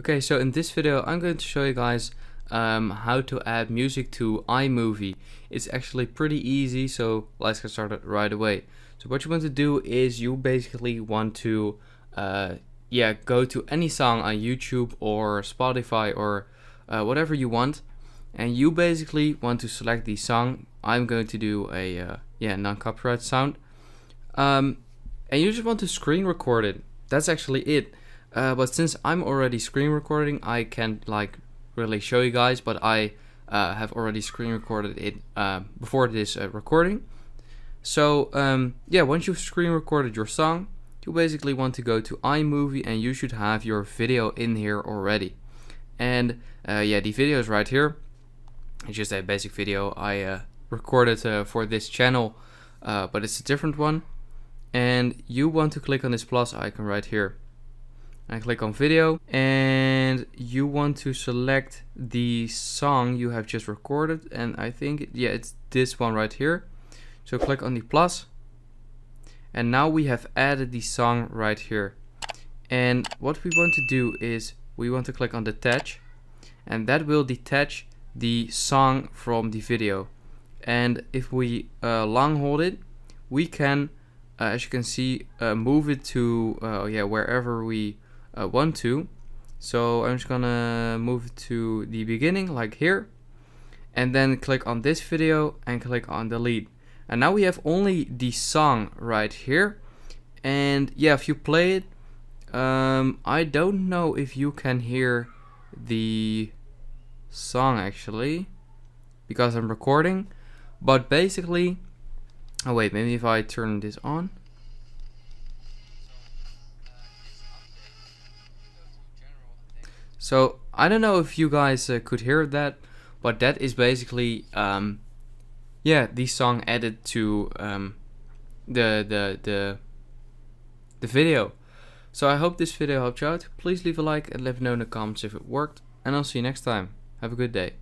Okay, so in this video I'm going to show you guys how to add music to iMovie. It's actually pretty easy, so let's get started right away. So what you want to do is you basically want to go to any song on YouTube or Spotify or whatever you want, and you basically want to select the song. I'm going to do a non-copyright sound, and you just want to screen record it. That's actually it. But since I'm already screen recording, I can't like really show you guys, but I have already screen recorded it before this recording. So once you've screen recorded your song, you basically want to go to iMovie, and you should have your video in here already. And the video is right here. It's just a basic video I recorded for this channel, but it's a different one. And you want to click on this plus icon right here. And click on video, and you want to select the song you have just recorded, and I think it's this one right here. So click on the plus, and now we have added the song right here. And what we want to do is we want to click on detach, and that will detach the song from the video. And if we long hold it, we can as you can see move it to wherever we want to. So I'm just gonna move it to the beginning, like here, and then click on this video and click on delete. And now we have only the song right here. And if you play it, I don't know if you can hear the song actually because I'm recording, but basically, oh wait, maybe if I turn this on. So I don't know if you guys could hear that, but that is basically the song added to the video. So I hope this video helped you out. Please leave a like and let me know in the comments if it worked, and I'll see you next time. Have a good day.